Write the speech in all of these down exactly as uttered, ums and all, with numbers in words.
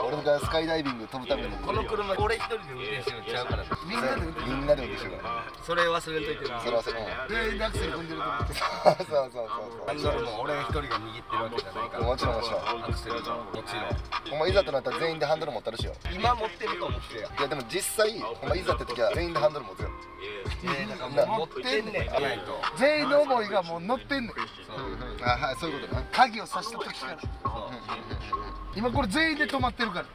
俺がスカイダイビング飛ぶためにこの車俺一人で運転してるのちゃうから、みんなで運転してる、みんなで運転してるから。それ忘れんといてな。それ忘れんで、アクセル踏んでると思って。そうそうそうそう、ハンドルも俺一人が握ってるわけじゃないから。もちろんもちろんアクセルももちろん。お前いざとなったら全員でハンドル持ったるしよ。今持ってると思ってや。いやでも実際お前いざって時は全員でハンドル持つよ。えだからもう持ってんねん、全員の思いがもう乗ってんねん。あはい、そういうことね。鍵を差した時から今これ全員で止まってるから。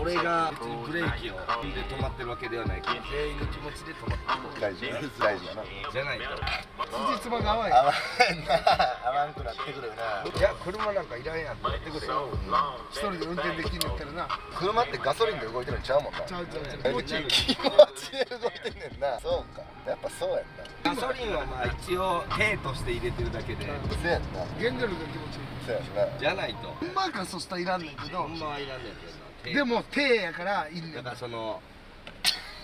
俺が別にブレーキを踏んで止まってるわけではないから、全員の気持ちで止まってる。大事な、大事な。じゃないと。つじつまが合わん。合わんな。合わんくなってくるな。いや、車なんかいらんやん。やってくれよ。一人で運転できんのやったらな。車ってガソリンで動いてるんちゃうもんな。ちゃうちゃうちゃう。気持ちで動いてんねんな。そうか。やっぱそうやんな。ガソリンはまあ一応軽として入れてるだけで。そうやんな。原動力が気持ちいい。じゃないとうまかそしたらいらんねんけど、でも手やからいいんだ。だからその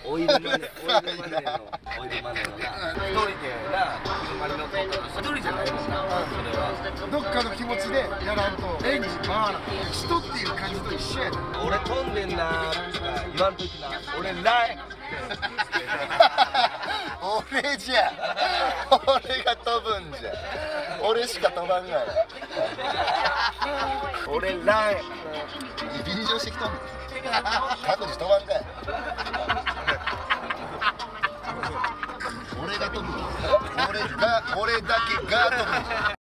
オイルマネー、オイルマネーのオイルマネーのな、一人でな車に乗ってたら一人じゃないもんな。それはどっかの気持ちでやらんとエンジン回らん。人っていう感じと一緒やな。俺飛んでんなーとか言わんときな、俺ない俺じゃ俺が飛ぶんじゃ、俺しか飛ばんない俺ら便乗してきたんだ。各自飛ばんかい俺が飛ぶ、俺が、俺だけが飛ぶ